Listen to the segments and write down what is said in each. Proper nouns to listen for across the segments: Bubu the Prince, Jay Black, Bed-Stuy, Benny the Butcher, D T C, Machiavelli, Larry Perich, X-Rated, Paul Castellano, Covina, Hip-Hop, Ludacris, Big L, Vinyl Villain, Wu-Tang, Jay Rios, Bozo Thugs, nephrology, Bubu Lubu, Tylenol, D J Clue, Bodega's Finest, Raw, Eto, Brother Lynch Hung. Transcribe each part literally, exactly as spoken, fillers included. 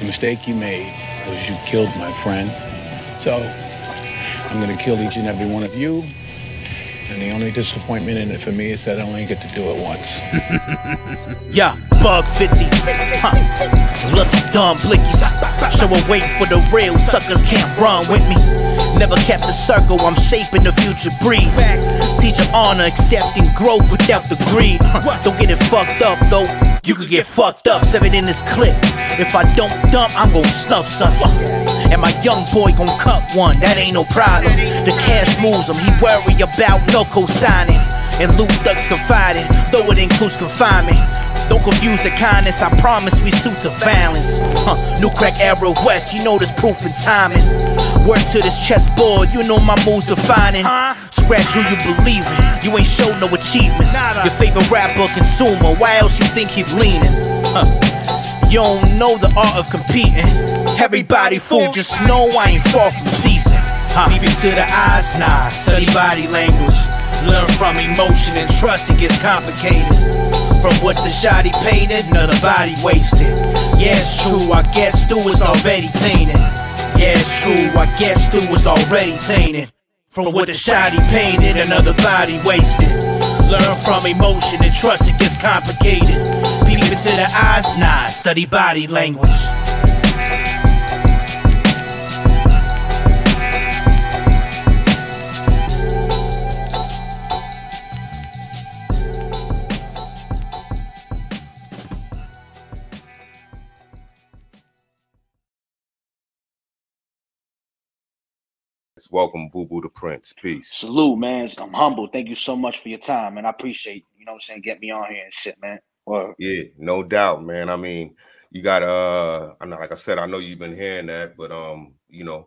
The mistake you made was you killed my friend. So I'm going to kill each and every one of you. And the only disappointment in it for me is that I only get to do it once. Yeah, bug fifty, huh. Lucky dumb blickies, showing weight for the real suckers, can't run with me. Never kept the circle, I'm shaping the future breed. Teaching honor, accepting growth without the greed. Don't get it fucked up though, you could get fucked up. Seven in this clip, if I don't dump, I'm gon' snuff something. And my young boy gon' cut one, that ain't no problem. The cash moves him, he worry about no co-signing. And Luke Ducks confiding, though it includes confinement. Don't confuse the kindness, I promise we suit to violence. Huh, New Crack Era West, you know this proof and timing. Work to this chessboard, you know my moves defining. Scratch who you believe in, you ain't show no achievements. Your favorite rapper, consumer, why else you think he leaning? Huh, you don't know the art of competing. Everybody fool, just know I ain't far from ceasing. Huh. Peep into the eyes, nah, study body language. Learn from emotion and trust, it gets complicated. From what the shoddy painted, another body wasted. Yeah, it's true, I guess Stu was already tainted. Yeah, it's true, I guess Stu was already tainted. From what the shoddy painted, another body wasted. Learn from emotion and trust, it gets complicated. Peep into the eyes, nah, study body language. Welcome, Bubu the Prince. Peace. Salute, man. I'm humbled. Thank you so much for your time, and I appreciate, you know what I'm saying, get me on here and shit, man. Well, yeah, no doubt, man. I mean, you got uh I'm not, like I said, I know you've been hearing that, but um, you know,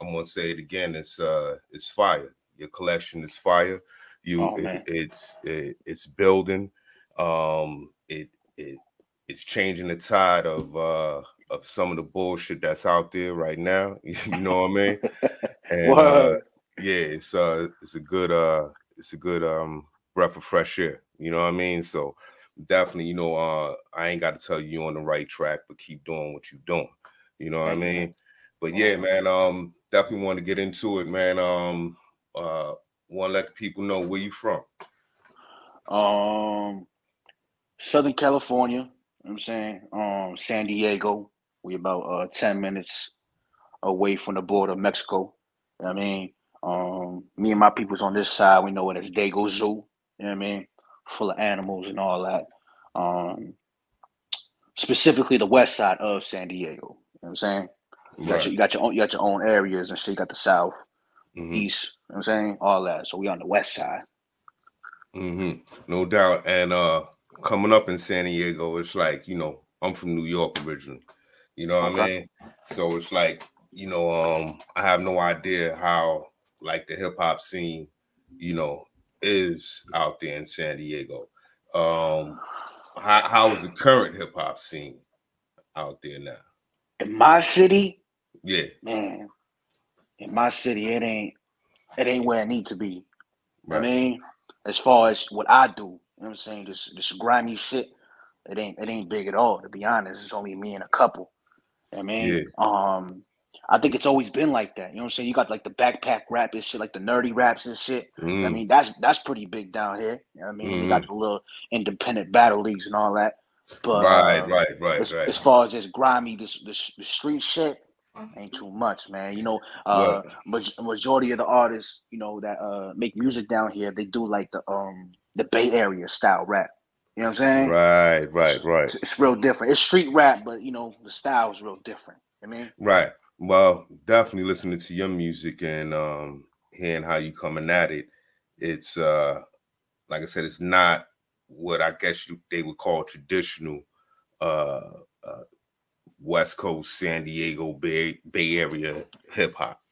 I'm gonna say it again. It's uh it's fire. Your collection is fire. You oh, it, it's it, it's building. Um it it it's changing the tide of uh of some of the bullshit that's out there right now. You know what I mean? And uh, yeah, it's uh it's a good uh it's a good um breath of fresh air, you know what I mean? So definitely, you know, uh I ain't gotta tell you you're on the right track, but keep doing what you're doing, you know what I mean? But yeah, man, um definitely want to get into it, man. Um uh wanna let the people know where you from. Um Southern California, you know what I'm saying? Um San Diego. We about uh ten minutes away from the border of Mexico. I mean, um, me and my people's on this side, we know it as Dago Zoo, you know what I mean? Full of animals and all that. Um, specifically the west side of San Diego, you know what I'm saying? You got, right. your, you, got your own, you got your own areas and shit, you got the south, mm-hmm. east, you know what I'm saying? All that, so we on the west side. Mm-hmm. No doubt, and uh, coming up in San Diego, it's like, you know, I'm from New York originally, you know what okay. I mean? So it's like, you know, um, I have no idea how like the hip hop scene, you know, is out there in San Diego. Um, how, how is the current hip hop scene out there now? In my city, yeah, man. In my city, it ain't it ain't where I need to be. Right. I mean, as far as what I do, you know what I'm saying, this this grimy shit, it ain't it ain't big at all. To be honest, it's only me and a couple. I mean, yeah. um. I think it's always been like that. You know what I'm saying? You got like the backpack rap and shit, like the nerdy raps and shit. Mm. I mean, that's that's pretty big down here. You know what I mean? Mm. You got the little independent battle leagues and all that. But right, um, right, right, as, right. As far as this grimy, this, this, this street shit, ain't too much, man. You know, uh, right. majority of the artists, you know, that uh, make music down here, they do like the um the Bay Area style rap. You know what I'm saying? Right, right, right. It's, it's real different. It's street rap, but you know, the style is real different. You know what I mean? Right. Well, definitely listening to your music and um hearing how you coming at it, it's uh like I said, it's not what I guess you, they would call traditional uh, uh West Coast San Diego Bay Bay Area hip hop.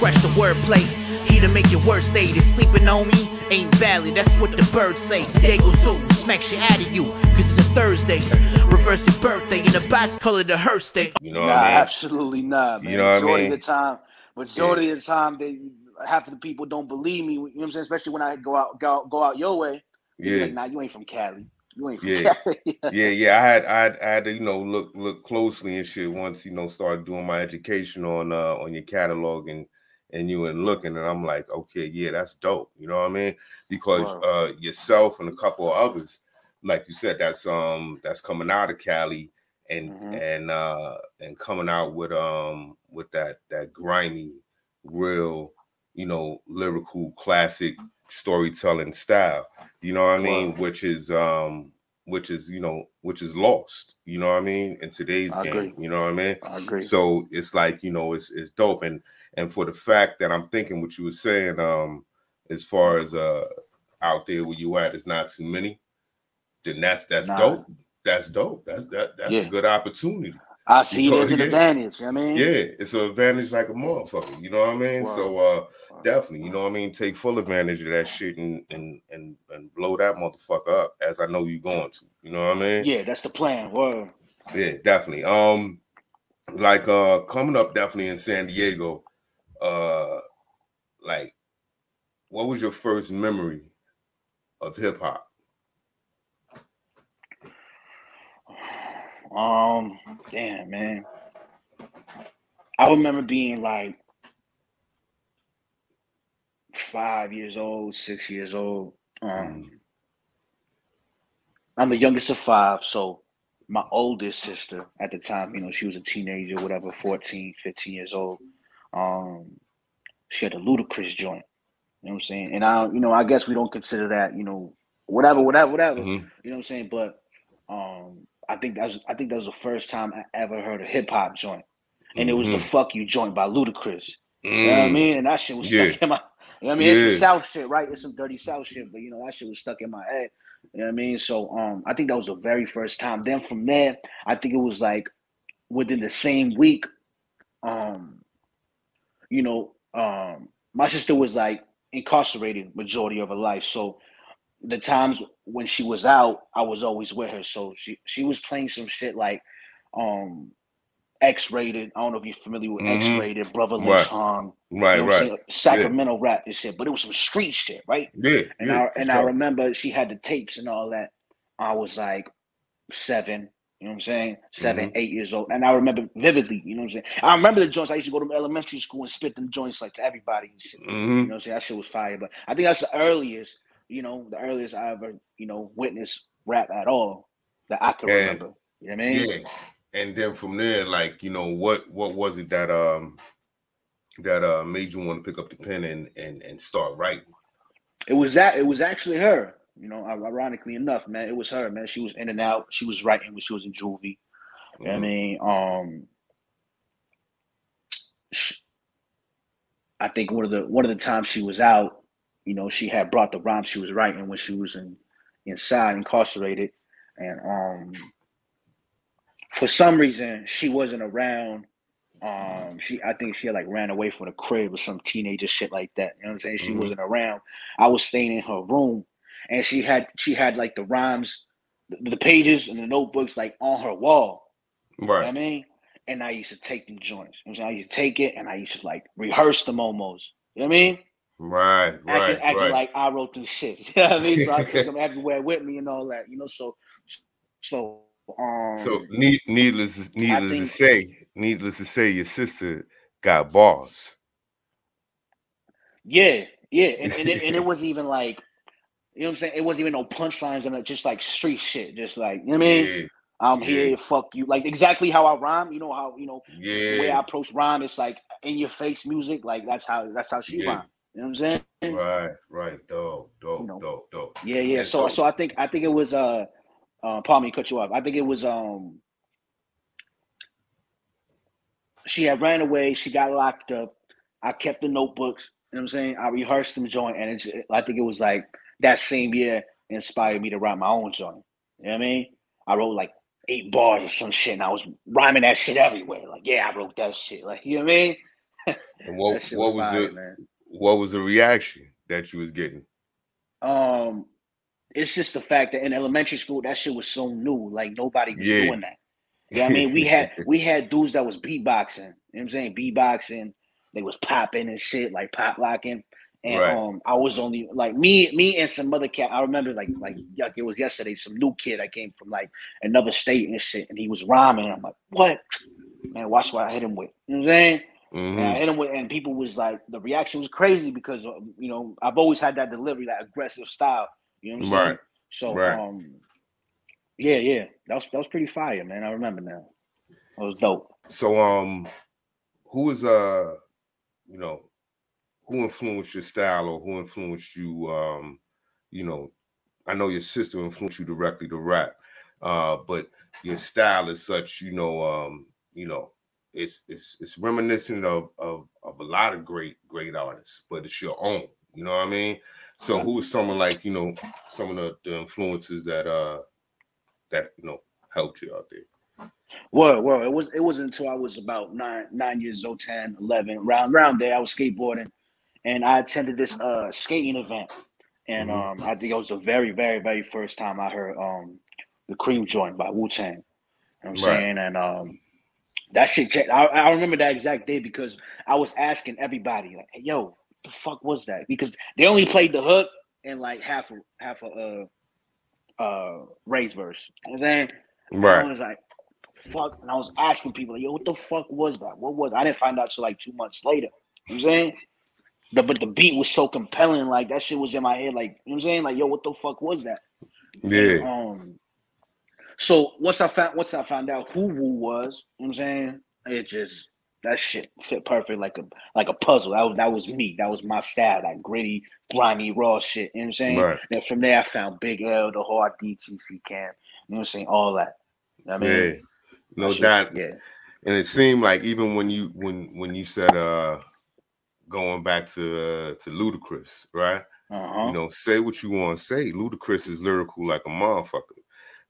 Scratch the wordplay, he to make your worst day. They sleeping on me ain't valid, that's what the birds say. Dago Zoo smacks you out of you, cause it's a Thursday. Reverse anniversary birthday in a box colored the hearse day. You know what nah, I mean? Absolutely not, man. You know what majority I mean? Of the time, majority yeah. of the time, they half of the people don't believe me. You know what I'm saying? Especially when I go out, go, go out your way. Yeah. Like, nah, you ain't from Cali. You ain't from yeah. Cali. yeah, yeah. I had, I had, I had to, you know, look, look closely and shit. Once you know, started doing my education on, uh, on your catalog and. And you and looking, and I'm like, okay, yeah, that's dope. You know what I mean? Because uh, yourself and a couple of others, like you said, that's um, that's coming out of Cali, and mm-hmm. and uh, and coming out with um, with that that grimy, real, you know, lyrical, classic storytelling style. You know what I mean? Word. Which is um, which is you know, which is lost. You know what I mean? In today's I game, agree. You know what I mean? I agree. So it's like you know, it's it's dope and. And for the fact that I'm thinking what you were saying, um, as far as uh, out there where you at is not too many, then that's that's nah. dope. That's dope. That's that that's yeah. a good opportunity. I see it as an yeah. advantage. You know what I mean, yeah, it's an advantage like a motherfucker. You know what I mean? Wow. So uh, wow. definitely, you know what I mean. Take full advantage of that shit and and and and blow that motherfucker up, as I know you're going to. You know what I mean? Yeah, that's the plan. Word. Yeah, definitely. Um, like uh, coming up definitely in San Diego. Uh, like, what was your first memory of hip hop? Um, damn, man. I remember being like five years old, six years old. Um, I'm the youngest of five, so my oldest sister at the time, you know, she was a teenager, whatever, fourteen, fifteen years old. Um, she had a Ludacris joint, you know what I'm saying? And I, you know, I guess we don't consider that, you know, whatever, whatever, whatever, mm-hmm. you know what I'm saying? But, um, I think that was, I think that was the first time I ever heard a hip hop joint, and mm-hmm. it was the Fuck You joint by Ludacris, mm. you know what I mean? And that shit was yeah. stuck in my, you know what I mean? Yeah. It's some South shit, right? It's some dirty South shit, but you know, that shit was stuck in my head, you know what I mean? So, um, I think that was the very first time. Then from there, I think it was like within the same week, um, you know, um, my sister was like incarcerated majority of her life. So the times when she was out, I was always with her. So she, she was playing some shit like um, X-Rated. I don't know if you're familiar with mm-hmm. X-Rated, Brother Lynch Hung, right, you know right. Like Sacramento yeah. rap and shit, but it was some street shit, right? Yeah. And, yeah, I, and sure. I remember she had the tapes and all that. I was like seven. You know what I'm saying? Seven, mm-hmm. eight years old. And I remember vividly, you know what I'm saying? I remember the joints. I used to go to elementary school and spit them joints like to everybody. And shit. Mm-hmm. You know what I'm saying? That shit was fire. But I think that's the earliest, you know, the earliest I ever, you know, witnessed rap at all that I can and, remember. You know what I mean? Yeah. And then from there, like, you know, what what was it that um that uh made you want to pick up the pen and and, and start writing? It was that it was actually her. You know, ironically enough, man, it was her, man. She was in and out. She was writing when she was in juvie. You mm-hmm. know what I mean? Um, she, I think one of the one of the times she was out, you know, she had brought the rhymes she was writing when she was in inside, incarcerated. And um, for some reason, she wasn't around. Um, she, I think she had like ran away from the crib or some teenager shit like that. You know what I'm saying? She mm-hmm. wasn't around. I was staying in her room. And she had she had like the rhymes, the pages and the notebooks like on her wall. Right. You know what I mean? And I used to take them joints. You know what I'm I used to take it and I used to like rehearse them almost. You know what I mean? Right, acting, right. Acting right. like I wrote through shit. You know what I mean? So I took them everywhere with me and all that, you know. So so um So need, needless needless think, to say, needless to say, your sister got bars. Yeah, yeah. And and it, and it was even like you know what I'm saying? It wasn't even no punchlines and just like street shit. Just like, you know what I mean? Yeah. I'm here, yeah. fuck you. Like exactly how I rhyme, you know how, you know, yeah. the way I approach rhyme, it's like in your face music. Like that's how, that's how she yeah. rhyme. You know what I'm saying? Right, right. Dope, dope, you know? dope, dope. Yeah, yeah. So, so, so I think, I think it was, uh, uh, pardon me, cut you off. I think it was, um, she had ran away. She got locked up. I kept the notebooks. You know what I'm saying? I rehearsed them joint. And it's, I think it was like, that same year inspired me to write my own joint. You know what I mean? I wrote like eight bars or some shit, and I was rhyming that shit everywhere. Like, yeah, I wrote that shit. Like, you know what I mean? And what what was, was fire, the man. What was the reaction that you was getting? Um, it's just the fact that in elementary school, that shit was so new. Like, nobody was yeah. doing that. You know what I mean? We had we had dudes that was beatboxing. You know what I'm saying? Beatboxing. They was popping and shit, like pop locking. And right. um, I was only, like, me me and some other cat. I remember, like, like yuck, it was yesterday, some new kid that came from, like, another state and shit. And he was rhyming. And I'm like, what? Man, watch what I hit him with. You know what I'm saying? Mm-hmm. And I hit him with, and people was like, the reaction was crazy because, you know, I've always had that delivery, that aggressive style. You know what I'm right. saying? So, right. um, yeah, yeah. That was, that was pretty fire, man. I remember now. That was dope. So, um, who is, uh, you know, who influenced your style or who influenced you, um, you know, I know your sister influenced you directly to rap, uh, but your style is such, you know, um, you know, it's it's it's reminiscent of, of of a lot of great great artists, but it's your own. You know what I mean? So who is someone like, you know, some of the, the influences that uh that you know helped you out there? Well, well, it was it wasn't until I was about nine nine years old, ten, eleven, round round there. I was skateboarding, and I attended this uh skating event, and mm-hmm. um I think it was the very very very first time I heard um the Cream Joint by Wu-Tang. You know what I'm saying? And um. That shit, I, I remember that exact day because I was asking everybody, like, hey, yo, what the fuck was that? Because they only played the hook and, like, half a, half a uh, uh, Ray's verse. You know what I'm saying? Right. And I was like, fuck. And I was asking people, like, yo, what the fuck was that? What was I didn't find out till, like, two months later. You know what I'm saying? The, but the beat was so compelling. Like, that shit was in my head. Like, you know what I'm saying? Like, yo, what the fuck was that? Yeah. And, um, So once I found once I found out who Wu was, you know what I'm saying, it just that shit fit perfect like a like a puzzle. That was that was me. That was my style, that gritty, grimy, raw shit. You know what I'm saying? Right. Then from there I found Big L, the hard D T C camp. You know what I'm saying? All that. You know what I mean? Yeah. No doubt. Yeah. And it seemed like even when you when when you said uh going back to uh, to Ludacris, right? Uh-huh. You know, say what you want to say. Ludacris is lyrical like a motherfucker.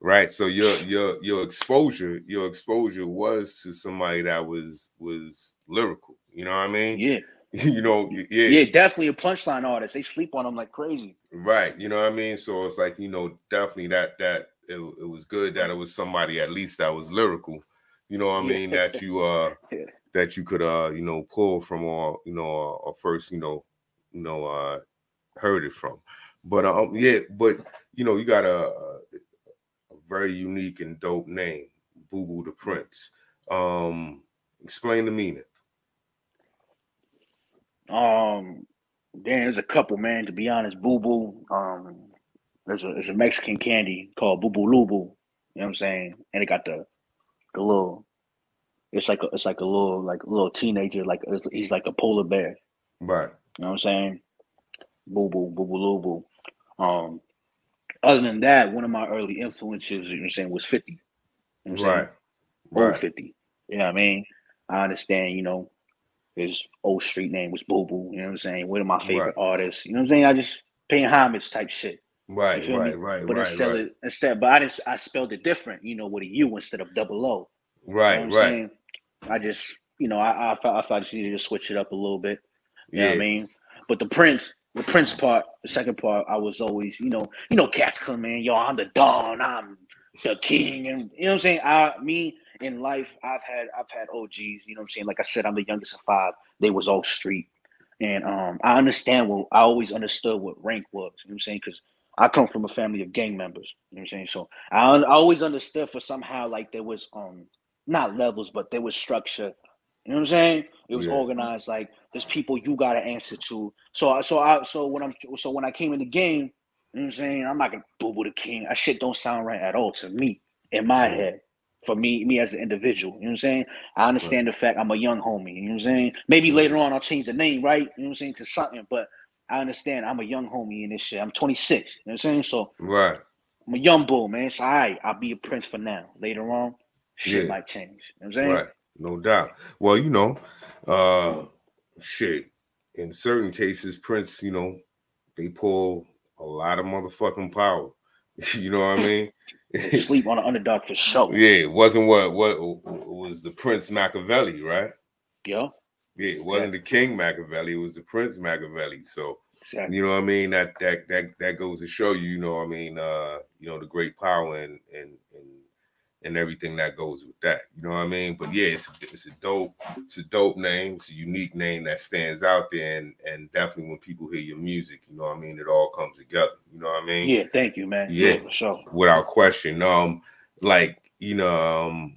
Right, so your your your exposure, your exposure was to somebody that was was lyrical. You know what I mean? Yeah. You know, yeah. Yeah, definitely a punchline artist. They sleep on them like crazy. Right. You know what I mean? So it's like, you know, definitely that that it, it was good that it was somebody at least that was lyrical. You know what I mean? Yeah. That you uh yeah. that you could uh you know pull from or you know or, or first you know you know uh heard it from. But um yeah, but you know you got a. Very unique and dope name, Bubu the Prince. Um, explain the meaning. Um, there's a couple, man. To be honest, Bubu. Um, there's a there's a Mexican candy called Bubu Lubu. You know what I'm saying? And it got the the little. It's like a, it's like a little like a little teenager. Like he's like a polar bear. Right. You know what I'm saying? Bubu Bubu Lubu. Um. Other than that, one of my early influences, you know what I'm saying, was fifty. You know what I'm right. saying? Right. Old fifty. You know what I mean? I understand, you know, his old street name was Boo Boo. You know what I'm saying? One of my favorite right. artists. You know what I'm saying? I just paying homage type shit. Right, right, me? right, but right. Instead, right. It, instead, but I didn't, I spelled it different, you know, with a U instead of double O. Right, you know what I'm right. saying? I just, you know, I I thought I thought I needed to switch it up a little bit. You yeah. know what I mean? But the Prince. The Prince part, the second part, I was always, you know, you know, cats come in, yo, I'm the Don, I'm the King, and you know what I'm saying? I, me, in life, I've had, I've had O Gs, you know what I'm saying? Like I said, I'm the youngest of five. They was all street, and um, I understand what, I always understood what rank was, you know what I'm saying? Because I come from a family of gang members, you know what I'm saying? So I, I always understood for somehow, like there was, um, not levels, but there was structure. You know what I'm saying? It was yeah. organized. Like there's people you gotta answer to. So I, so I, so when I'm, so when I came in the game, you know what I'm saying? I'm not gonna Boo-Boo the King. That shit don't sound right at all to me in my head. For me, me as an individual, you know what I'm saying? I understand right. the fact I'm a young homie. You know what I'm saying? Maybe yeah. later on I'll change the name, right? You know what I'm saying? To something, but I understand I'm a young homie in this shit. I'm twenty-six. You know what I'm saying? So right, I'm a young bull, man. It's all right. I'll be a Prince for now. Later on, shit yeah. might change. You know what I'm saying? Right. No doubt. Well, you know, uh, shit. In certain cases, Prince, you know, they pull a lot of motherfucking power. You know what I mean? They sleep on the underdog for sure. Yeah, it wasn't what what it was the Prince Machiavelli, right? Yeah. Yeah, it wasn't yeah. the King Machiavelli. It was the Prince Machiavelli. So Exactly. You know what I mean? That that that that goes to show you, you know what I mean, uh, you know, the great power and and and and everything that goes with that. You know what I mean? But yeah, it's it's a dope, it's a dope name, it's a unique name that stands out there, and and definitely when people hear your music, you know what I mean, it all comes together. You know what I mean? Yeah, thank you, man. Yeah, yeah, for sure. Without question. Um, like, you know, um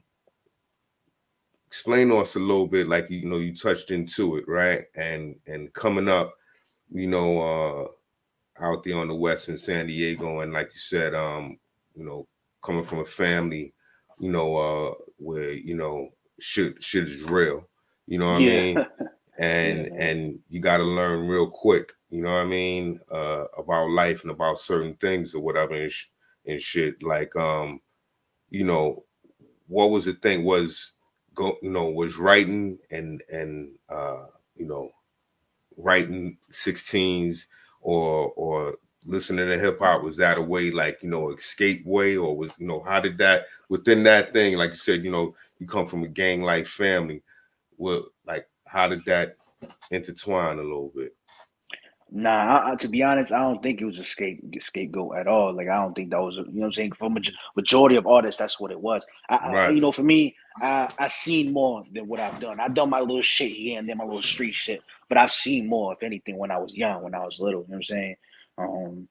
explain to us a little bit, like, you know, you touched into it, right? And and coming up, you know, uh out there on the West in San Diego, and like you said, um, you know, coming from a family, you know, uh, where, you know, shit, shit is real, you know what yeah. I mean? And, yeah, and you got to learn real quick, you know what I mean? Uh, about life and about certain things or whatever and, sh and shit. Like, um, you know, what was the thing was, go, you know, was writing and, and, uh, you know, writing sixteens or, or, listening to hip hop, was that a way, like, you know, escape way, or was, you know, how did that, within that thing, like you said, you know, you come from a gang like family, well, like, how did that intertwine a little bit? Nah, I, to be honest, I don't think it was a scape, scapegoat at all. Like, I don't think that was, a, you know what I'm saying? For majority of artists, that's what it was. I, right. I, you know, for me, I, I seen more than what I've done. I've done my little shit here and then my little street shit, but I've seen more, if anything, when I was young, when I was little, you know what I'm saying? Um,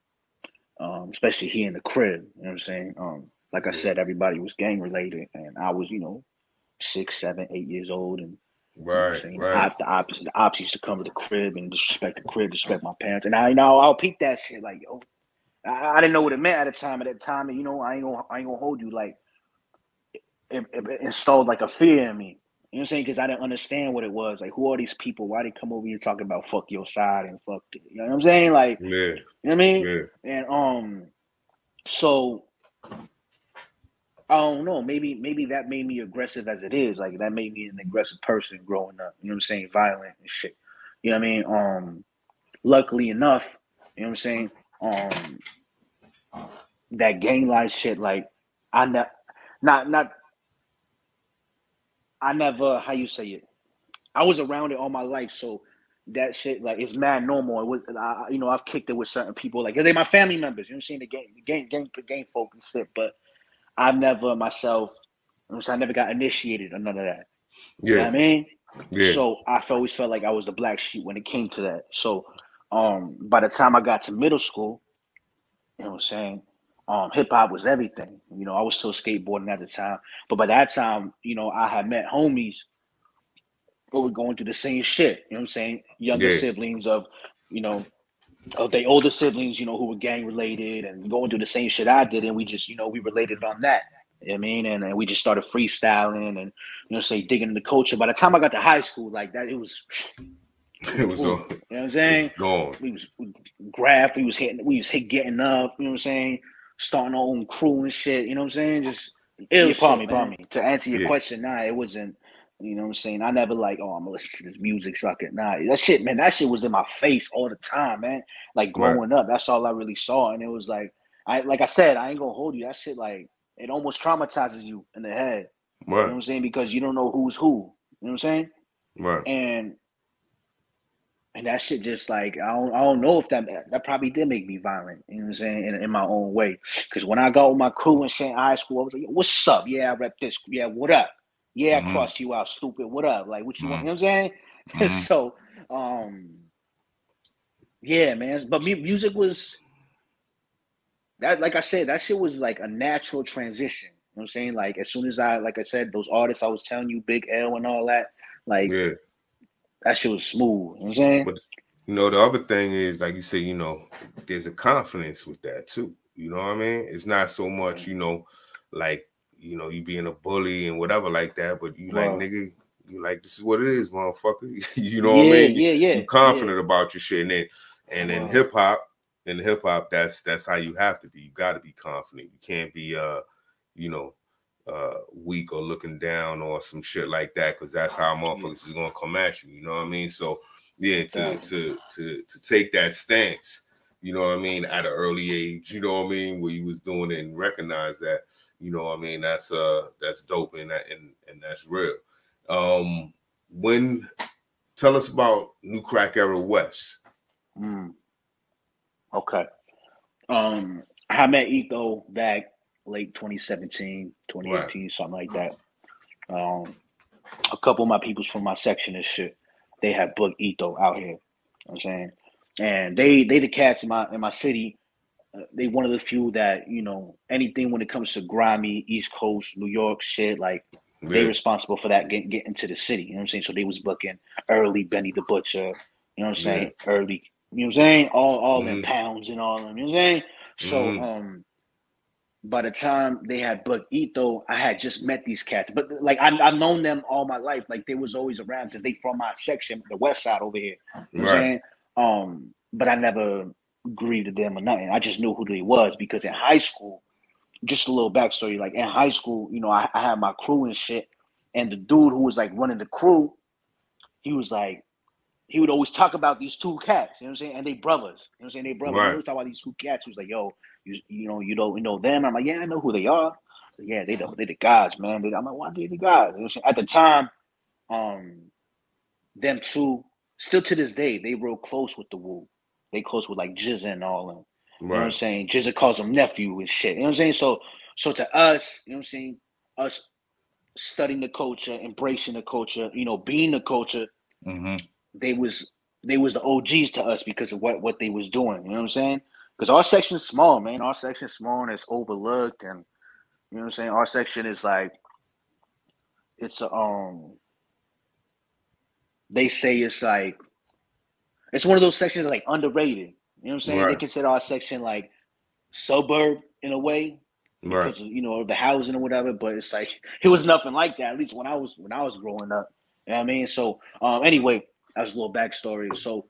um, especially here in the crib, you know what I'm saying? Um, like I said, everybody was gang related, and I was, you know, six, seven, eight years old, and right, you know right. I, the ops, the ops used to come to the crib and disrespect the crib, disrespect my parents, and I, you know, I'll peep that shit, like, yo, I, I didn't know what it meant at the time. At that time, and, you know, I ain't gonna, I ain't gonna hold you, like, it, it installed like a fear in me. You know what I'm saying? Because I didn't understand what it was. Like, who are these people? Why they come over here talking about fuck your side and fuck it? You know what I'm saying? Like, yeah. You know what I mean? Yeah. And um, so I don't know. Maybe maybe that made me aggressive as it is. Like, that made me an aggressive person growing up. You know what I'm saying? Violent and shit. You know what I mean? Um, luckily enough, you know what I'm saying? Um, that gang life shit. Like, I not not not. I never, how you say it? I was around it all my life, so that shit, like, it's mad normal. It was, I, you know, I've kicked it with certain people, like, they my family members, you know what I'm saying? The game, the game, game, game folk and shit, but I've never myself, you know what I'm saying? I never got initiated or none of that. You yeah. know what I mean? Yeah. So I always felt like I was the black sheep when it came to that. So um, by the time I got to middle school, you know what I'm saying? Um, hip hop was everything. You know, I was still skateboarding at the time, but by that time, you know, I had met homies who were going through the same shit. You know what I'm saying? Younger yeah. siblings of, you know, of the older siblings, you know, who were gang related and going through the same shit I did, and we just, you know, we related on that. You know what I mean, and, and we just started freestyling and, you know, say digging into the culture. By the time I got to high school, like that, it was. It was, on. You know what I'm saying? Gone. We was graph. We was hitting. We was hit getting up. You know what I'm saying? Starting our own crew and shit, you know what I'm saying? Just, it was pardon me, pardon me. To answer your yeah. question, nah, it wasn't, you know what I'm saying? I never like, oh, I'm gonna listen to this music, suck it. Nah, that shit, man, that shit was in my face all the time, man. Like, growing right. up, that's all I really saw. And it was like, I like I said, I ain't gonna hold you. That shit, like, it almost traumatizes you in the head. Right. You know what I'm saying? Because you don't know who's who. You know what I'm saying? Right. And And that shit just like, I don't, I don't know if that, that probably did make me violent, you know what I'm saying, in, in my own way. Because when I got with my crew in Saint High School, I was like, what's up? Yeah, I rep this. Yeah, what up? Yeah, mm-hmm. I crossed you out, stupid. What up? Like, what you mm-hmm. want? You know what I'm saying? Mm-hmm. So, um, yeah, man. But music was, that, like I said, that shit was like a natural transition. You know what I'm saying? Like, as soon as I, like I said, those artists I was telling you, Big L and all that, like, yeah. That shit was smooth. You know what I'm saying? But, you know, the other thing is, like you say, you know, there's a confidence with that too. You know what I mean? It's not so much, you know, like, you know, you being a bully and whatever like that, but you like, wow. nigga, you like, this is what it is, motherfucker. You know yeah, what I mean? You, yeah, yeah. You're confident yeah. about your shit. And then, and wow. in hip hop, in hip hop, that's, that's how you have to be. You got to be confident. You can't be, uh, you know, uh weak or looking down or some shit like that, because that's how motherfuckers yeah. is gonna come at you, you know what I mean? So yeah, to to to to take that stance, you know what I mean, at an early age, you know what I mean, where you was doing it and recognize that, you know what I mean, that's uh that's dope and that and, and that's real. Um when tell us about New Crack Era West. Mm. Okay. Um, I met Eto back late twenty seventeen, twenty eighteen, right. Something like that. Um, a couple of my peoples from my section and shit, they have booked Eto out here. You know what I'm saying? And they they the cats in my in my city. Uh, they one of the few that, you know, anything when it comes to grimy East Coast New York shit, like yeah. they responsible for that getting get into the city. You know what I'm saying? So they was booking early Benny the Butcher. You know what I'm saying? Yeah. Early. You know what I'm saying? All all mm-hmm. them pounds and all them. You know what I'm saying? So mm-hmm. um, by the time they had booked Eto, I had just met these cats. But like I, I've known them all my life. Like they was always around because they from my section, the West Side over here. You know what I'm saying? Um, but I never greeted them or nothing. I just knew who they was because in high school, just a little backstory. Like in high school, you know, I, I had my crew and shit, and the dude who was like running the crew, he was like. He would always talk about these two cats, you know what I'm saying? And they brothers, you know what I'm saying? They brothers. Right. He always talk about these two cats. He was like, yo, you, you know, you don't you know them. I'm like, yeah, I know who they are. Like, yeah, they the, they the gods, man. They, I'm like, why they the gods? You know what I'm saying? At the time, um, them two, still to this day, they real close with the Wu. They close with like G Z A and all of them. You right. know what I'm saying? G Z A calls them nephew and shit. You know what I'm saying? So, so to us, you know what I'm saying? Us studying the culture, embracing the culture, you know, being the culture. Mm-hmm. They was they was the O Gs to us because of what, what they was doing. You know what I'm saying? Because our section is small, man. Our section is small and it's overlooked, and you know what I'm saying. Our section is like it's a, um. They say it's like it's one of those sections that's like underrated. You know what I'm saying? Right. They consider our section like suburb in a way, right? Because, you know, the housing or whatever. But it's like it was nothing like that. At least when I was when I was growing up. You know what I mean? So um, anyway. That was a little backstory. So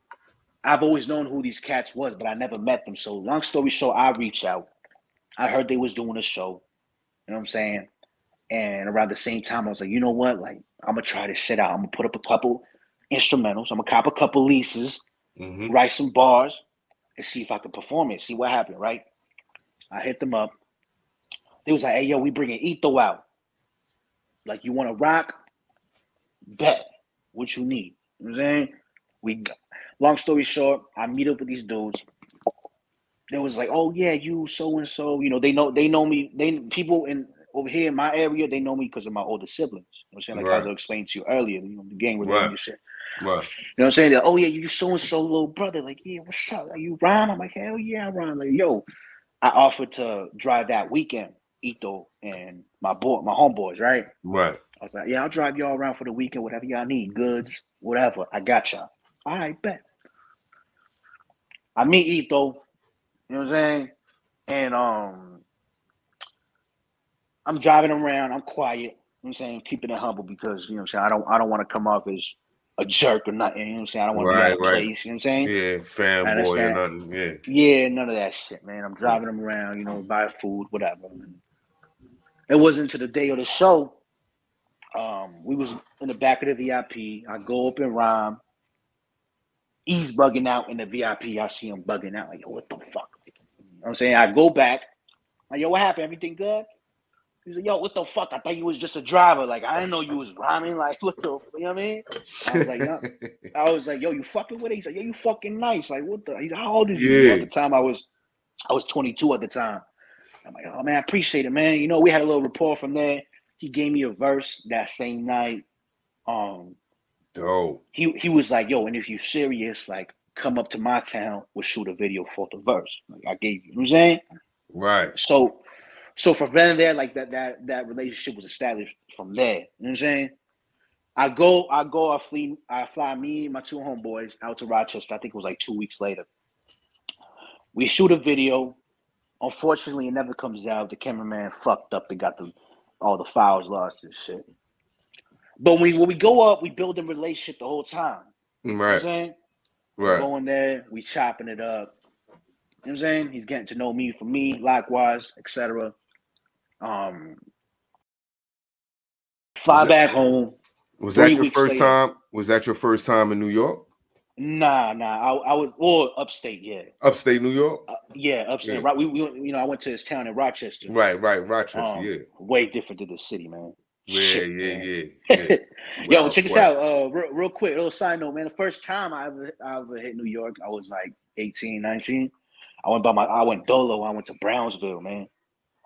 I've always known who these cats was, but I never met them. So long story short, I reached out. I heard they was doing a show. You know what I'm saying? And around the same time, I was like, you know what? Like, I'm going to try this shit out. I'm going to put up a couple instrumentals. I'm going to cop a couple leases, mm-hmm. write some bars, and see if I can perform it, see what happened, right? I hit them up. They was like, hey, yo, we bringing Eto out. Like, you want to rock? Bet. What you need? You know what I'm saying? We long story short, I meet up with these dudes. They was like, oh yeah, you so and so. You know, they know they know me. They people in over here in my area, they know me because of my older siblings. You know what I'm saying? Like right. I was explaining to you earlier, you know, the gang related right. shit. Right. You know what I'm saying? Like, oh yeah, you so and so little brother. Like, yeah, what's up? Are you Ron? I'm like, hell yeah, Ron. Like, yo, I offered to drive that weekend, Eto and my boy, my homeboys, right? Right. I was like, yeah, I'll drive y'all around for the weekend, whatever y'all need, goods. Whatever, I got y'all. All right, bet. I meet Eto, you know what I'm saying? And um, I'm driving around. I'm quiet. You know what I'm saying? Keeping it humble because, you know what I'm saying? I don't, I don't want to come off as a jerk or nothing. You know what I'm saying? I don't want right, to be out of right. place. You know what I'm saying? Yeah, fanboy or nothing. Yeah. Yeah, none of that shit, man. I'm driving them around, you know, buy food, whatever. It wasn't until the day of the show. Um, we was in the back of the V I P. I go up and rhyme. He's bugging out in the V I P. I see him bugging out. Like, yo, what the fuck? You know what I'm saying? I go back. Like, yo, what happened? Everything good? He's like, yo, what the fuck? I thought you was just a driver. Like, I didn't know you was rhyming. Like, what the, you know what I mean? I was like, no. I was like, yo, you fucking with it? He's like, yo, you fucking nice. Like, what the? He's like, how old is you? Yeah. At the time, I was, I was twenty-two at the time. I'm like, oh man, I appreciate it, man. You know, we had a little rapport from there. He gave me a verse that same night. Um, Dope. He he was like, yo, and if you serious, like, come up to my town, we'll shoot a video for the verse. Like, I gave you, you know what I'm saying? Right. So, so from then there, like that that that relationship was established from there. You know what I'm saying? I go, I go, I flee, I fly me and my two homeboys out to Rochester. I think it was like two weeks later. We shoot a video. Unfortunately, it never comes out. The cameraman fucked up and got the all the files lost and shit. But when, when we go up, we build a relationship the whole time. Right. You know what I'm saying? Right. Going there, we chopping it up. You know what I'm saying? He's getting to know me for me, likewise, et cetera. Um, fly that, back home. Was that your first later. time? Was that your first time in New York? Nah, nah. I, I was or upstate, yeah. Upstate New York? Uh, yeah, upstate. Yeah. Right. We, we, you know, I went to his town in Rochester. Right, right, Rochester. Um, yeah. Way different to the city, man. Yeah, Shit, yeah, man. yeah, yeah. Yo, check this out. Uh, real, real quick, little side note, man. The first time I ever, I ever hit New York, I was like eighteen, nineteen. I went by my, I went Dolo. I went to Brownsville, man.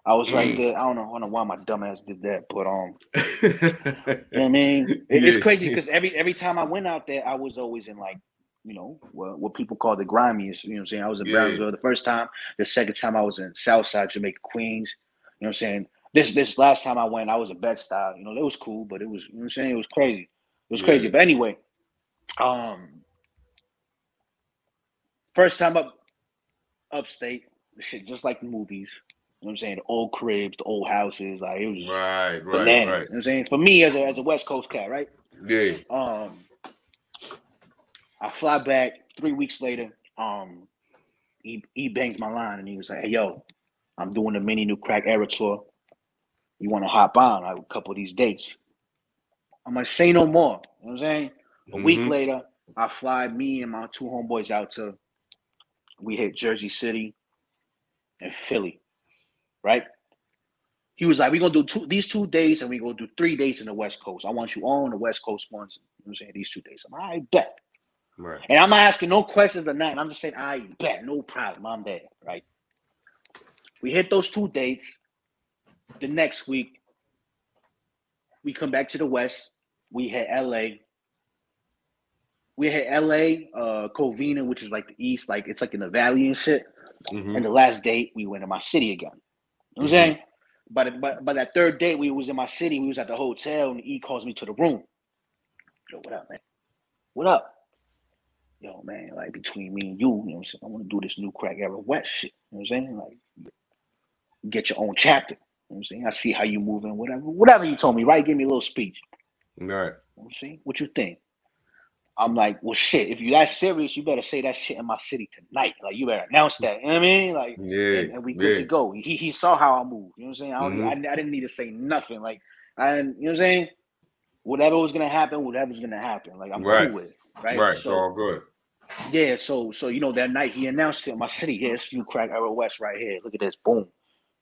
I was right mm. there. I don't know, I don't know why my dumbass did that, but um, you know what I mean? It, yeah. It's crazy because every every time I went out there, I was always in like, you know, what, what people call the grimiest. You know what I'm saying? I was in yeah. Brownsville the first time. The second time I was in Southside, Jamaica, Queens. You know what I'm saying? This this last time I went, I was in Bed-Stuy. You know, it was cool, but it was, you know what I'm saying? It was crazy. It was yeah. crazy. But anyway, um, first time up, upstate, shit, just like the movies. You know what I'm saying? The old cribs, the old houses. Like it was right, right, right. You know what I'm saying? For me as a as a West Coast cat, right? Yeah. Um, I fly back three weeks later. Um, he he bangs my line and he was like, "Hey, yo, I'm doing a mini New Crack Era tour. You want to hop on like, a couple of these dates?" I'm like, "Say no more." You know what I'm saying? A mm-hmm. week later, I fly me and my two homeboys out to. We hit Jersey City and Philly. Right? He was like, we're going to do two, these two days and we're going to do three days in the West Coast. I want you on the West Coast ones. You know what I'm saying? These two days. I'm like, I bet. Right. And I'm not asking no questions or nothing. I'm just saying, I bet. No problem. I'm there. Right? We hit those two dates. The next week, we come back to the West. We hit L A. We hit L A, uh, Covina, which is like the East. Like, it's like in the Valley and shit. Mm-hmm. And the last date, we went to my city again. You know what I'm saying? But by, by that third day, we was in my city. We was at the hotel, and E calls me to the room. Yo, what up, man? What up? Yo, man, like, between me and you, you know what I'm saying? I want to do this New Crack Era West shit. You know what I'm saying? Like, get your own chapter. You know what I'm saying? I see how you moving, whatever. Whatever you told me, right? Give me a little speech. All right. You know what I'm saying? What you think? I'm like, well, shit, if you that serious, you better say that shit in my city tonight. Like, you better announce that. You know what I mean? Like, yeah, and, and we good yeah. to go. He he saw how I moved. You know what I'm saying? I, don't, mm-hmm. I, I didn't need to say nothing. Like, I didn't, you know what I'm saying? Whatever was going to happen, whatever was going to happen. Like, I'm right. cool with it. Right? Right. So, it's all good. Yeah. So, so you know, that night he announced it in my city. Yeah, it's New Crack Era West right here. Look at this. Boom. You know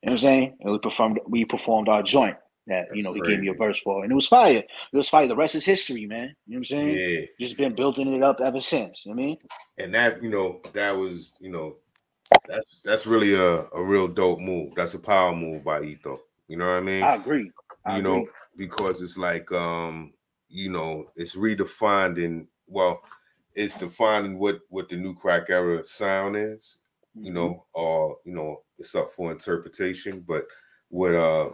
what I'm saying? And we performed, we performed our joint. That That's you know crazy. He gave me a verse for, and it was fire. It was fire. The rest is history, man. You know what I'm saying? Yeah. Just been building it up ever since. You know what I mean? And that you know that was you know that's that's really a, a real dope move. That's a power move by Eto. You know what I mean? I agree. I you agree. know because it's like um you know it's redefining. Well, it's defining what what the New Crack Era sound is. You mm-hmm. know, or you know it's up for interpretation, but what uh.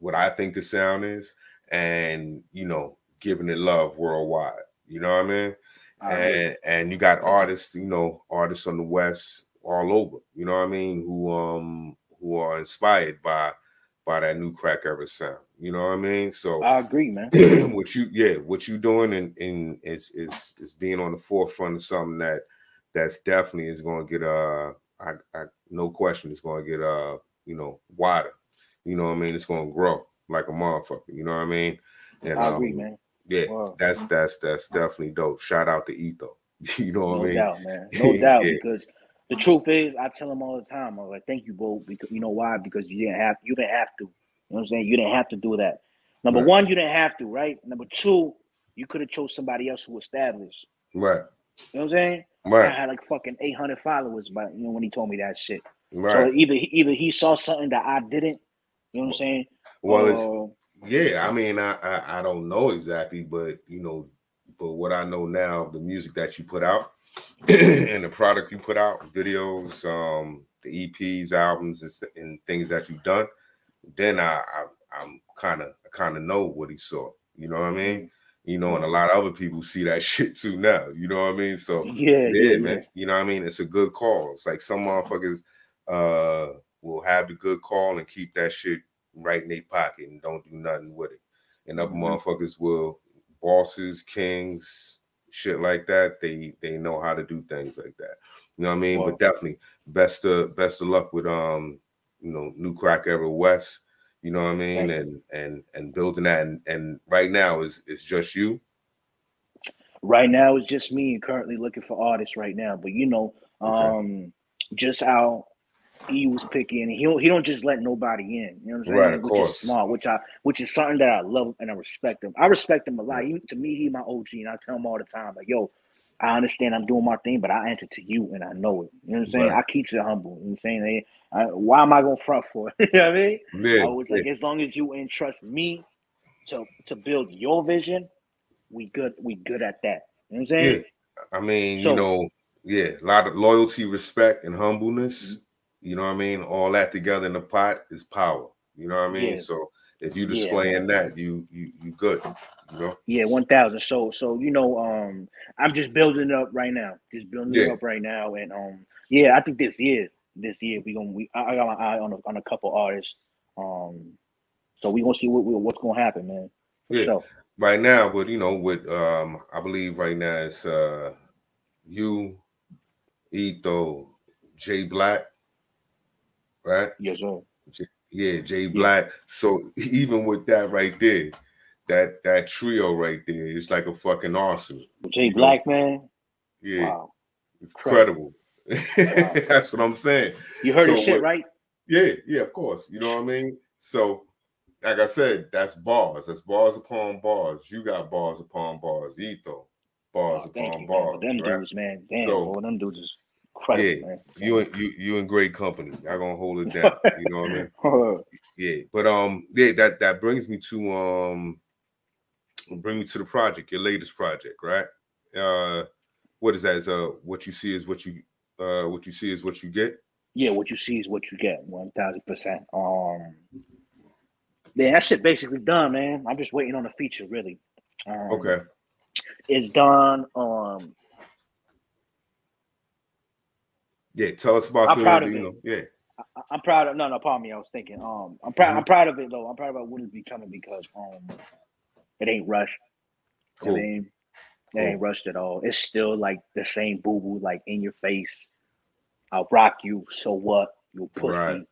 what I think the sound is, and you know, giving it love worldwide. You know what I mean? I and and you got artists, you know, artists on the West all over. You know what I mean? Who um who are inspired by by that New Crack Era sound. You know what I mean? So I agree, man. what you yeah, what you doing and and is is is being on the forefront of something that that's definitely is going to get uh I, I no question it's going to get uh you know wider. You know what I mean? It's gonna grow like a motherfucker. You know what I mean? And, I agree, um, man. Yeah, wow. that's that's that's definitely dope. Shout out to Eto. You know what no I mean? No doubt, man. No doubt, yeah. Because the truth is, I tell him all the time. I'm like, thank you, Bo. Because you know why? Because you didn't have, you didn't have to. You know what I'm saying? You didn't have to do that. Number right. one, you didn't have to, right? Number two, you could have chose somebody else who established. Right. You know what I'm saying? Right. I had like fucking eight hundred followers, by you know when he told me that shit. Right. So either either he saw something that I didn't. You know what I'm saying? Well, it's, yeah, I mean, I, I I don't know exactly, but, you know, but what I know now, the music that you put out and the product you put out, videos, um, the E Ps, albums, and, and things that you've done, then I, I, I'm kind of kind of know what he saw. You know what I mean? You know, and a lot of other people see that shit too now. You know what I mean? So, yeah, yeah, yeah man. Yeah. You know what I mean? It's a good call. It's like some motherfuckers... uh. will have the good call and keep that shit right in their pocket and don't do nothing with it. And other mm-hmm. motherfuckers will, bosses, kings, shit like that. They they know how to do things like that. You know what I mean? Wow. But definitely, best of best of luck with um, you know, New Crack Era West. You know what I mean? Right. And and and building that. And, and right now is it's just you. Right now it's just me. Currently looking for artists right now. But you know, okay. um, just how. He was picky, and he don't, he don't just let nobody in. You know what I'm saying? Right, of which course. Is smart, which I which is something that I love and I respect him. I respect him a lot. He, to me, he my O G, and I tell him all the time, like, yo, I understand I'm doing my thing, but I answer to you, and I know it. You know what I'm saying? Right. I keep it humble. You know what I'm saying? They, I, why am I going to front for it? You know what I mean? Yeah, I was yeah. like, as long as you entrust me to to build your vision, we good We good at that. You know what I'm saying? Yeah. I mean, so, you know, yeah, a lot of loyalty, respect, and humbleness. Mm-hmm. You know what I mean? All that together in the pot is power. You know what I mean? Yeah. So if you displaying yeah. that, you you you good. You know? Yeah, one thousand. So so you know, um, I'm just building up right now. Just building yeah. it up right now, and um, yeah, I think this year, this year we gonna we I got my eye on a, on a couple artists, um, so we gonna see what what's gonna happen, man. For yeah, sure. Right now, but you know, with um, I believe right now it's uh, you, Eto, Jay Black, right? Yes, sir. J yeah, Jay Black. Yeah. So even with that right there. That that trio right there, it's like a fucking arsenal. Jay Black, man. Yeah, wow. It's incredible. Wow. That's what I'm saying. You heard so, the shit, what, right? Yeah, yeah, of course. You know what I mean? So, like I said, that's bars. That's bars upon bars. You got bars upon bars. Eto, bars oh, upon you, bars. Man. Them right? dudes, man. Damn, so, boy, them dudes is incredible, yeah, man. You and you you in great company. Y'all gonna hold it down. You know what I mean? Yeah, but um, yeah, that that brings me to um. Bring me to the project, your latest project, right? Uh, what is that? Is uh, what you see is what you uh, what you see is what you get. Yeah, what you see is what you get. One thousand percent. Um, yeah, that shit basically done, man. I'm just waiting on a feature, really. Um, okay, it's done. Um, yeah, tell us about the, you know, yeah. I, I'm proud of no, no. Pardon me, I was thinking. Um, I'm proud. Mm-hmm. I'm proud of it though. I'm proud about what is becoming because um. It ain't rushed. Cool. It, ain't, it cool. ain't rushed at all. It's still like the same boo-boo, like in your face. I'll rock you. So what? You pussy, right.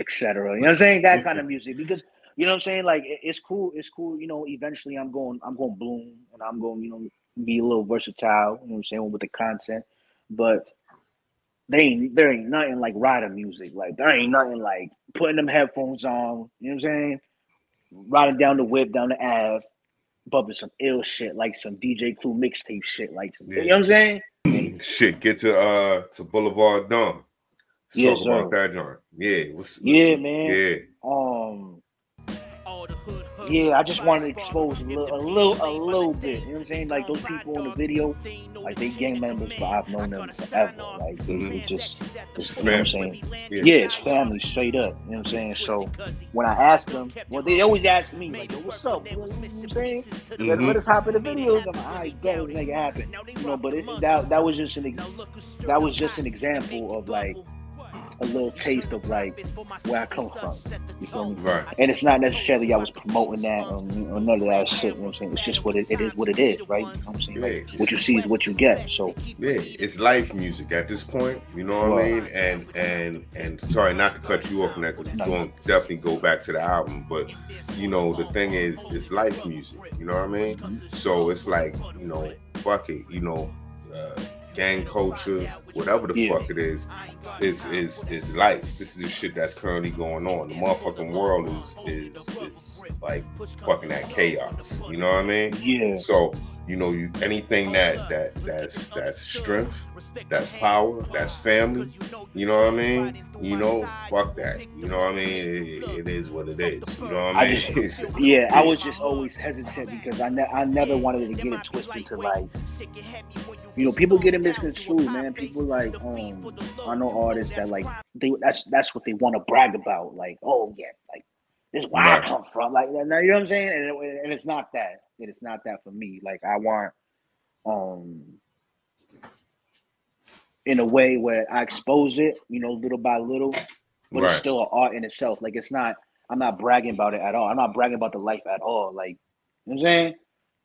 et cetera. You know what I'm saying? That kind of music. Because you know what I'm saying? Like it, it's cool. It's cool. You know, eventually I'm going, I'm going to bloom and I'm going, you know, be a little versatile, you know what I'm saying, with the content. But they ain't there ain't nothing like rider music. Like there ain't nothing like putting them headphones on, you know what I'm saying? Riding down the whip, down the Ave, bumping some ill shit, like some D J Clue mixtape shit, like some, yeah. you know what I'm saying? Shit, get to uh to Boulevard Dumb. Yeah, talk sir. about that, John. Yeah, what's, what's yeah, some, man. Yeah, um, yeah, I just wanted to expose a little, a little, a little bit. You know what I'm saying? Like those people in the video, like they gang members, but I've known them forever. Like they, they just, just you know what I'm saying? Yeah. yeah, it's family, straight up. You know what I'm saying? So when I ask them, well, they always ask me, like, yo, what's up? You know what I'm saying? Mm-hmm. Let us hop in the videos. I'm like, all right, go, make it happen. You know, but it, that that was just an that was just an example of like. A little taste of like where I come from, you feel me? Right. And it's not necessarily I was promoting that or, or none of that shit. You know what I'm saying? It's just what it, it is. What it is, right? You know what I'm saying? Like, yeah. What you see is what you get. So yeah, it's life music at this point. You know what well, I mean? And and and sorry not to cut you off on that because we're going to definitely go back to the album. But you know the thing is, it's life music. You know what I mean? Mm-hmm. So it's like you know, fuck it. You know. Uh, gang culture, whatever the yeah. fuck it is, is is is life. This is the shit that's currently going on. The motherfucking world is is, is like fucking that chaos. You know what I mean? Yeah. So you know, you anything that that that's that's strength, that's power, that's family. You know what I mean? You know, fuck that. You know what I mean? It, it is what it is. You know what I mean? I just, yeah, I was just always hesitant because I ne I never wanted to get it twisted to like, you know, people get it misconstrued, man. People like, um, I know artists that like they that's that's what they want to brag about. Like, oh yeah, like this is where right. I come from. Like, you know what I'm saying? And it, and it's not that. It is not that for me. Like, I want, um, in a way where I expose it, you know, little by little, but right. it's still an art in itself. Like, it's not, I'm not bragging about it at all. I'm not bragging about the life at all. Like, you know what I'm saying?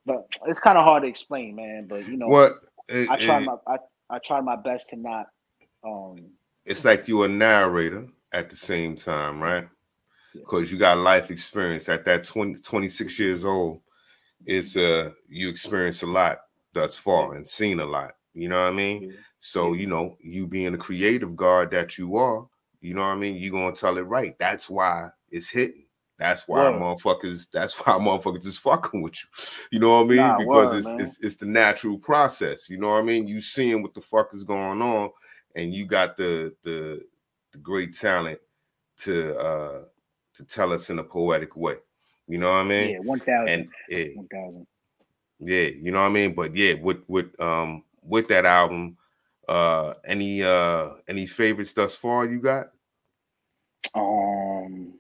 But it's kind of hard to explain, man. But, you know, what? It, I try it, my I, I try my best to not. Um, it's like you're a narrator at the same time, right? Because you got life experience. At that twenty, twenty-six years old, it's uh you experienced a lot thus far and seen a lot. You know what I mean? Mm-hmm. So you know, you being the creative guard that you are, you know what I mean, you're gonna tell it right. That's why it's hitting. That's why word. motherfuckers. That's why motherfuckers is fucking with you. You know what I mean? Nah, because word, it's, it's it's the natural process. You know what I mean? You seeing what the fuck is going on, and you got the the, the great talent to uh, to tell us in a poetic way. You know what I mean? Yeah, one thousand. Yeah, one thousand. Yeah, you know what I mean. But yeah, with with um with that album, uh, any uh any favorites thus far you got? Um.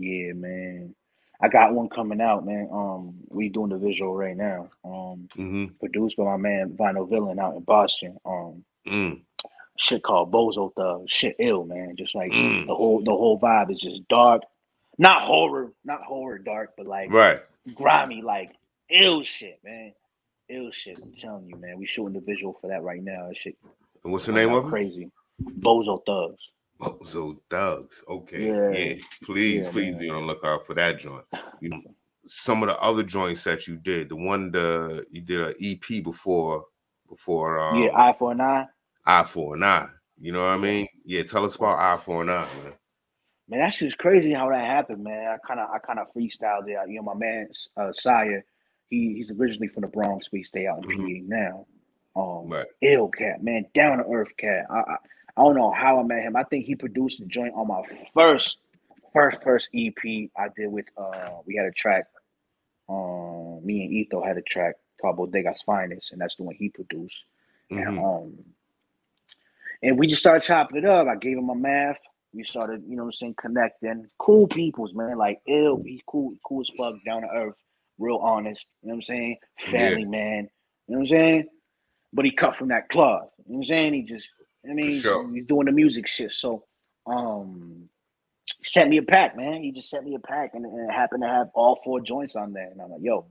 Yeah, man. I got one coming out, man. Um, we doing the visual right now. Um, mm-hmm. Produced by my man Vinyl Villain out in Boston. Um, mm. Shit called Bozo Thugs. Shit ill, man. Just like mm. the whole the whole vibe is just dark, not horror, not horror dark, but like right. grimy, like ill shit, man. Ill shit. I'm telling you, man. We shooting the visual for that right now. That shit. And what's the name of it? Crazy. Bozo Thugs. Bozo Thugs. Okay. Yeah. yeah. Please, yeah, please man. be on the lookout for that joint. You know, some of the other joints that you did, the one the you did an E P before before um, yeah, Eye for an Eye. Eye for an Eye. You know what I mean? Yeah, tell us about Eye for an Eye, man. Man, that's just crazy how that happened, man. I kinda I kinda freestyled it. You know, my man uh Saya, he he's originally from the Bronx, but he stay out in mm-hmm. P A now. Um right. Ill cat, man, down to earth cat. I, I I don't know how I met him. I think he produced the joint on my first, first, first E P I did with, uh, we had a track, um, me and Eto had a track called Bodega's Finest, and that's the one he produced. Mm-hmm. And, um, and we just started chopping it up. I gave him my math. We started, you know what I'm saying, connecting. Cool peoples, man. Like, ill, he cool, cool as fuck, down to earth, real honest. You know what I'm saying? Family yeah. man. You know what I'm saying? But he cut from that club. You know what I'm saying? He just... I mean, sure. he's doing the music shit. So, um, he sent me a pack, man. He just sent me a pack, and, and it happened to have all four joints on there. And I'm like, yo,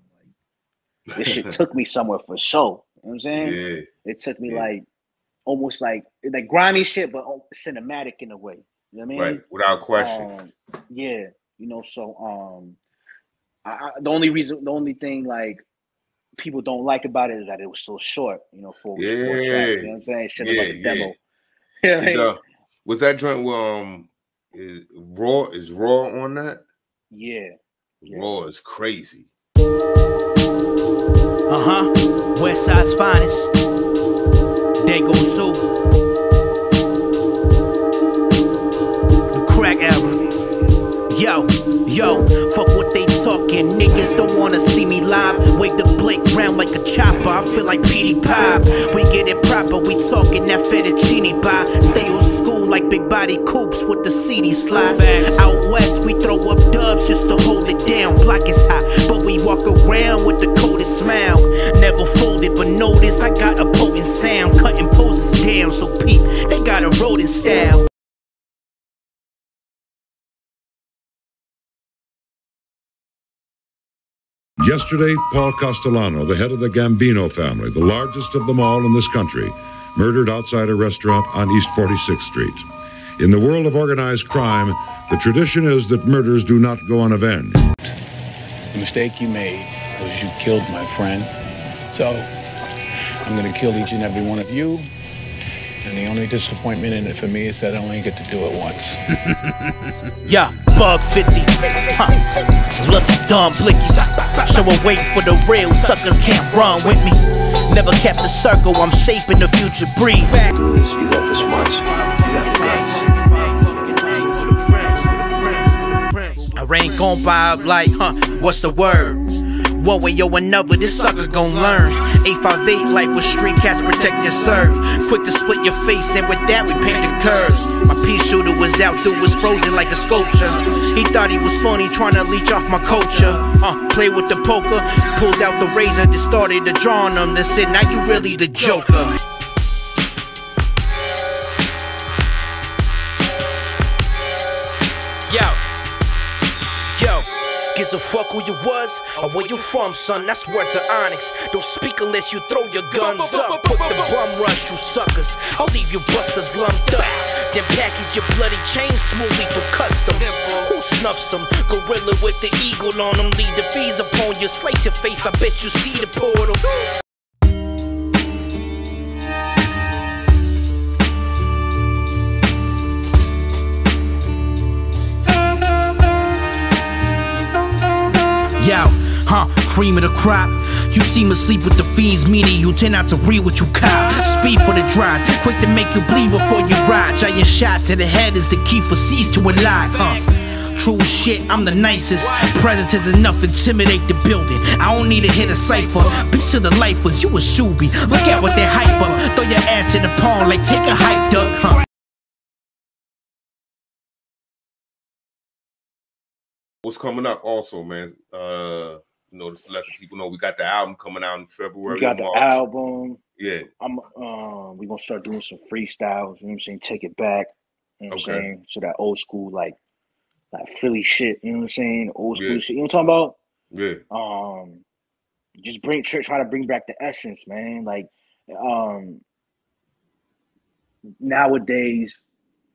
like, this shit took me somewhere for sure. You know what I'm saying? Yeah. It took me yeah. like almost like like grimy shit, but cinematic in a way. You know what I mean? Right, without question. Um, yeah, you know. So, um, I, I, the only reason, the only thing, like. people don't like about it is that it was so short, you know, for yeah, four tracks, you know what I'm saying? Shit yeah, like a demo. Yeah. Is, uh, was that joint with, um is Raw is Raw on that? Yeah. yeah. Raw is crazy. Uh-huh. West Side's finest. They go so the crack album. Yo, yo, fuck what they talking. Niggas don't wanna see me live. Wake the blink round like a chopper. I feel like P D Pop. We get it proper. We talking that fettuccine pie. Stay old school like big body coops with the C D slide. Out west, we throw up dubs just to hold it down. Block is hot, but we walk around with the coldest smile. Never folded, but notice I got a potent sound. Cutting poses down, so peep, they got a rodent style. Yesterday, Paul Castellano, the head of the Gambino family, the largest of them all in this country, murdered outside a restaurant on East forty-sixth Street. In the world of organized crime, the tradition is that murders do not go unavenged. The mistake you made was you killed my friend. So, I'm going to kill each and every one of you. And the only disappointment in it for me is that I only get to do it once. Yeah, bug fifty. Huh. Look dumb blickies. Show and wait for the real suckers can't run with me. Never kept a circle, I'm shaping the future breed. Do this, you got this once. You got the guts. I ain't gon' vibe like, huh, what's the word? One way or another, this sucker gon' learn. eight five eight, life with street cats, protect your serve. Quick to split your face, and with that we paint the curves. My pea shooter was out, dude was frozen like a sculpture. He thought he was funny, trying to leech off my culture. Uh, play with the poker, pulled out the razor, then started to draw on him. Then said, now you really the joker. Yo. Yo. Gives a fuck who you was or where you from, son. That's word to Onyx. Don't speak unless you throw your guns up. Put the bum rush, you suckers. I'll leave you busters lumped up. Then package your bloody chain smoothly through customs. Who snuffs them? Gorilla with the eagle on them. Lead the fees upon you. Slice your face, I bet you see the portal. huh? Cream of the crop. You seem asleep with the fiends, meaning you tend not to read what you cop. Speed for the drive, quick to make you bleed before you ride. Giant shot to the head is the key for C's to alive, huh? True shit, I'm the nicest. Presence is enough, intimidate the building. I don't need to hit a cipher. Peace to the lifers, you a shooby. Look at what they hype up. Throw your ass in the pond like take a hike, duck, huh? What's coming up also, man? Uh, you know, just to let the people know, we got the album coming out in February. We got the March. album. Yeah. I'm. Um, we're going to start doing some freestyles. You know what I'm saying? Take it back. You know what I'm okay. saying? So that old school, like, Like Philly shit, you know what I'm saying? Old school yeah. shit, you know what I'm talking about? Yeah. Um, just bring try to bring back the essence, man. Like, um, nowadays,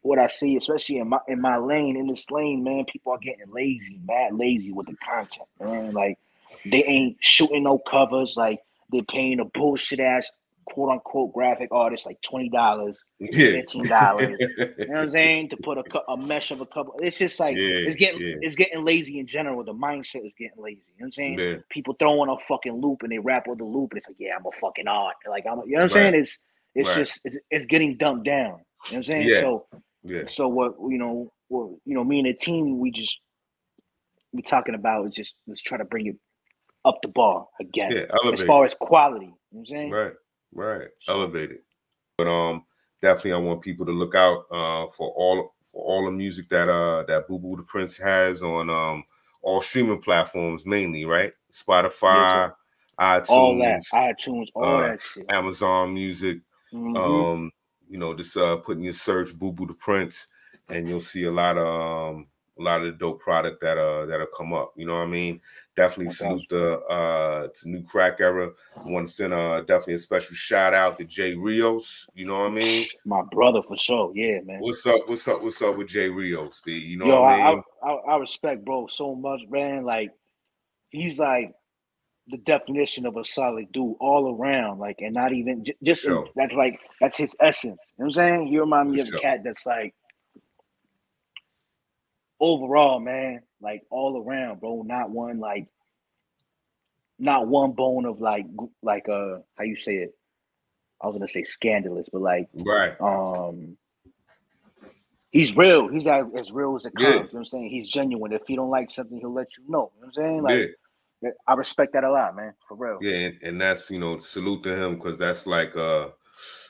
what I see, especially in my in my lane, in this lane, man, people are getting lazy, mad lazy with the content, man. Like, they ain't shooting no covers. Like, they're paying a bullshit ass quote unquote graphic artist like twenty dollars, fifteen dollars. Yeah. You know what I'm saying? To put a, a mesh of a couple. It's just like yeah, it's getting yeah. it's getting lazy in general. The mindset is getting lazy. You know what I'm saying? Yeah. People throwing a fucking loop and they rap with the loop. And it's like, yeah, I'm a fucking art. Like I'm, you know what I'm right. saying? It's it's right. just it's, it's getting dumped down. You know what I'm saying? Yeah. So yeah. so what you know, what, you know, me and the team, we just we talking about is just let's try to bring it up the bar again. Yeah, elevate. As far as quality, you know what I'm saying? Right. Right, elevated, but um, definitely I want people to look out uh for all for all the music that uh that Bubu the Prince has on um all streaming platforms mainly, right? Spotify, yeah. iTunes, all that, iTunes, all uh, that shit, Amazon Music. Mm-hmm. Um, you know, just uh put in your search Bubu the Prince, and you'll see a lot of um a lot of the dope product that uh that'll come up. You know what I mean? Definitely salute the uh to New Crack Era. I want to send uh definitely a special shout out to Jay Rios. You know what I mean? My brother for sure. Yeah, man. What's up? What's up? What's up with Jay Rios, B? You know Yo, what I mean? I, I, I respect bro so much, man. Like he's like the definition of a solid dude all around. Like and not even j just sure. in, that's like that's his essence. You know what I'm saying? He reminds me for of sure. a cat that's like overall, man. Like all around, bro. Not one like, not one bone of like, like uh, how you say it? I was gonna say scandalous, but like, right? Um, he's real. He's as real as it comes. Yeah. You know what I'm saying? He's genuine. If he don't like something, he'll let you know. You know what I'm saying? Like, yeah. I respect that a lot, man. For real. Yeah, and, and that's you know, salute to him because that's like uh,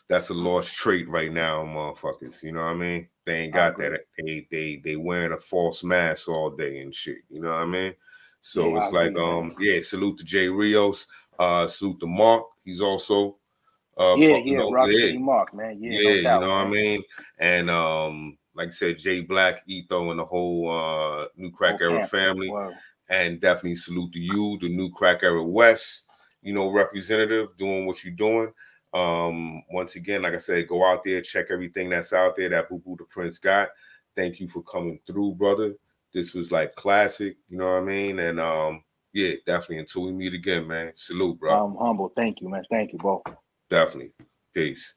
that's a lost trait right now, motherfuckers. You know what I mean? They ain't got that. They they they wearing a false mask all day and shit. You know what I mean? So yeah, it's I like um that. yeah. Salute to Jay Rios. Uh, salute to Mark. He's also uh yeah yeah. Know, Rock yeah. Mark man yeah. yeah no doubt, you know man. what I mean? And um like I said, Jay Black, Eto, and the whole uh New Crack oh, Era man. family. Wow. And definitely salute to you, the New Crack Era West. You know, representative doing what you're doing. Um, once again, like I said, go out there, check everything that's out there that Bubu the Prince got. Thank you for coming through, brother. This was like classic, you know what I mean? And um, yeah, definitely until we meet again, man. Salute, bro. I'm humble. Thank you, man. Thank you, bro. Definitely. Peace.